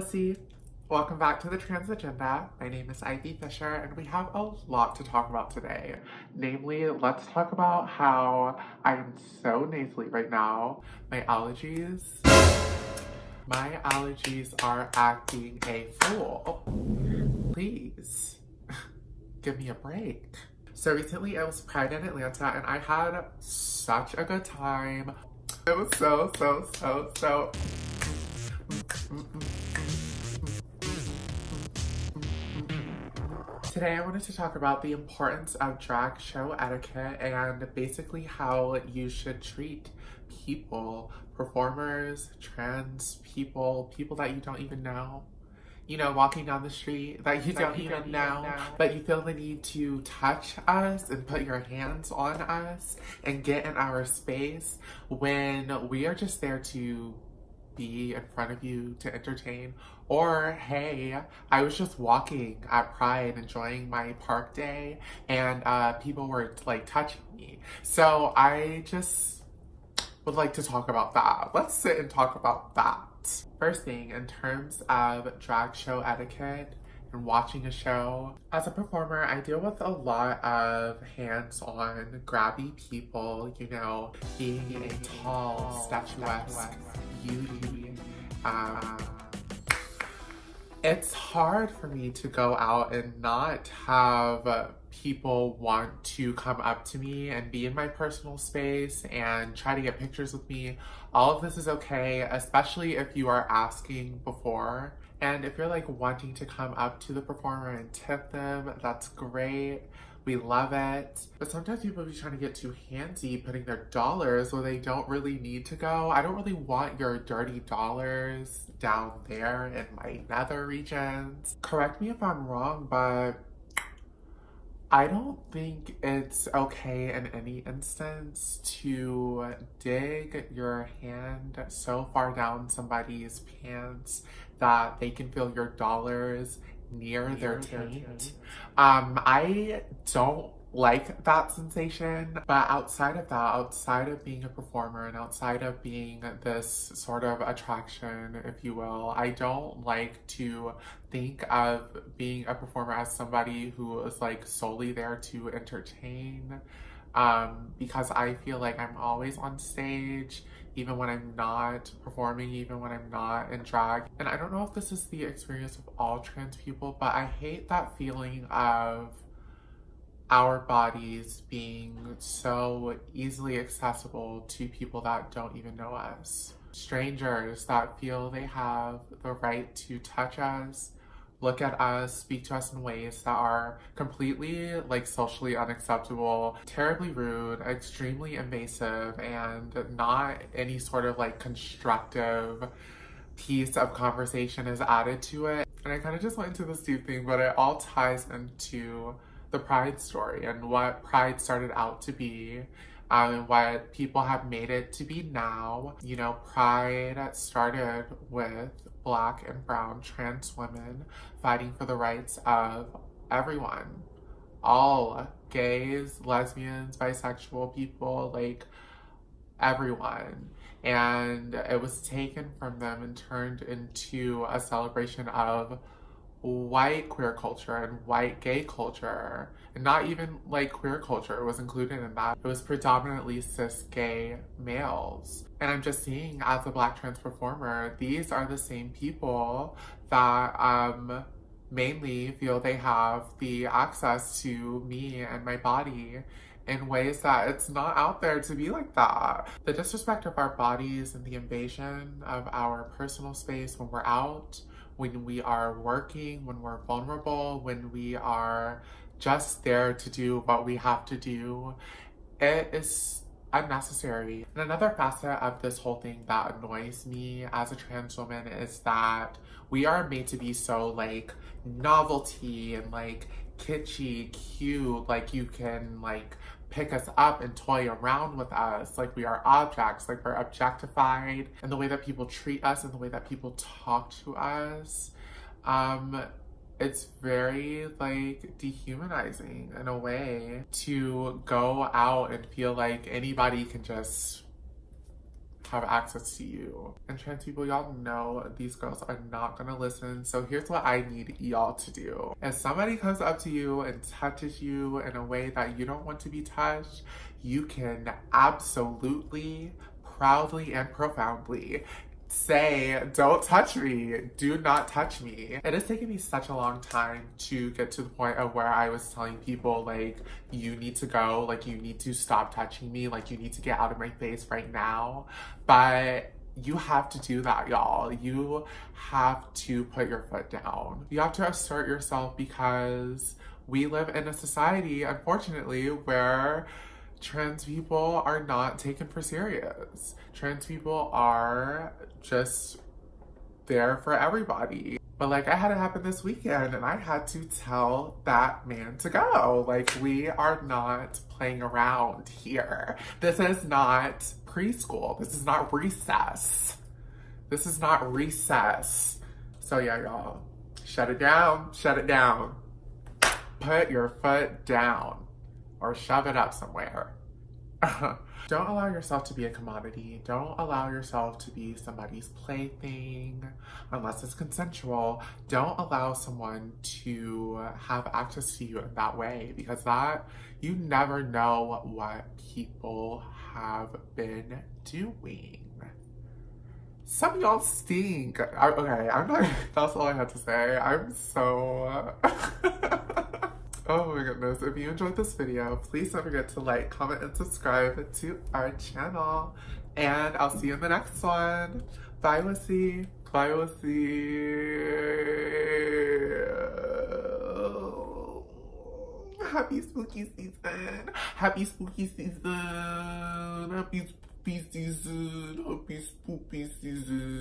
Felicity. Welcome back to the Trans Agenda. My name is Ivy Fisher and we have a lot to talk about today. Namely, let's talk about how I am so nasally right now. My allergies are acting a fool. Please, give me a break. So recently it was Pride in Atlanta and I had such a good time. It was so. Today I wanted to talk about the importance of drag show etiquette and basically how you should treat people, performers, trans people, people that you don't even know. You know, walking down the street that you don't even know, but you feel the need to touch us and put your hands on us and get in our space when we are just there to be in front of you to entertain. Or, hey, I was just walking at Pride enjoying my park day and people were like touching me. So I just would like to talk about that. Let's sit and talk about that. First thing, in terms of drag show etiquette and watching a show, as a performer, I deal with a lot of hands-on, grabby people, you know, being a tall, statuesque beauty. It's hard for me to go out and not have people want to come up to me and be in my personal space and try to get pictures with me. All of this is okay, especially if you are asking before. And if you're like wanting to come up to the performer and tip them, that's great. We love it. But sometimes people be trying to get too handsy, putting their dollars where they don't really need to go. I don't really want your dirty dollars down there in my nether regions. Correct me if I'm wrong, but I don't think it's okay in any instance to dig your hand so far down somebody's pants that they can feel your dollars near their taint. I don't like that sensation, but outside of that, outside of being a performer and outside of being this sort of attraction, if you will, I don't like to think of being a performer as somebody who is like solely there to entertain, because I feel like I'm always on stage, even when I'm not performing, even when I'm not in drag. And I don't know if this is the experience of all trans people, but I hate that feeling of our bodies being so easily accessible to people that don't even know us. Strangers that feel they have the right to touch us, look at us, speak to us in ways that are completely like socially unacceptable, terribly rude, extremely invasive, and not any sort of like constructive piece of conversation is added to it. And I kind of just went into this deep thing, but it all ties into the Pride story and what Pride started out to be and what people have made it to be now. You know, Pride started with Black and brown trans women fighting for the rights of everyone. All gays, lesbians, bisexual people, like everyone. And it was taken from them and turned into a celebration of white queer culture and white gay culture, and not even like queer culture was included in that. It was predominantly cis gay males. And I'm just seeing, as a Black trans performer, these are the same people that mainly feel they have the access to me and my body in ways that it's not out there to be like that. The disrespect of our bodies and the invasion of our personal space when we're out, when we are working, when we're vulnerable, when we are just there to do what we have to do, it is unnecessary. And another facet of this whole thing that annoys me as a trans woman is that we are made to be so like novelty and like kitschy, cute, like you can like pick us up and toy around with us, like we are objects, like we're objectified. And the way that people treat us and the way that people talk to us, it's very like dehumanizing in a way to go out and feel like anybody can just have access to you. And trans people, y'all know these girls are not gonna listen, so here's what I need y'all to do. If somebody comes up to you and touches you in a way that you don't want to be touched, you can absolutely, proudly, and profoundly say, don't touch me, do not touch me. It has taken me such a long time to get to the point of where I was telling people, like, you need to go, like, you need to stop touching me, like, you need to get out of my face right now. But you have to do that, y'all. You have to put your foot down. You have to assert yourself, because we live in a society, unfortunately, where trans people are not taken for serious. Trans people are just there for everybody. But like, I had it happen this weekend and I had to tell that man to go. Like, we are not playing around here. This is not preschool. This is not recess. This is not recess. So yeah, y'all, shut it down, shut it down. Put your foot down. Or shove it up somewhere. Don't allow yourself to be a commodity. Don't allow yourself to be somebody's plaything, unless it's consensual. Don't allow someone to have access to you in that way, because that, you never know what people have been doing. Some of y'all stink. Okay, I'm not, that's all I had to say. I'm so... Oh my goodness, if you enjoyed this video, please don't forget to like, comment, and subscribe to our channel. And I'll see you in the next one. Bye, Wissie. Bye, Wissie. Happy spooky season. Happy spooky season. Happy spooky season. Happy spooky season.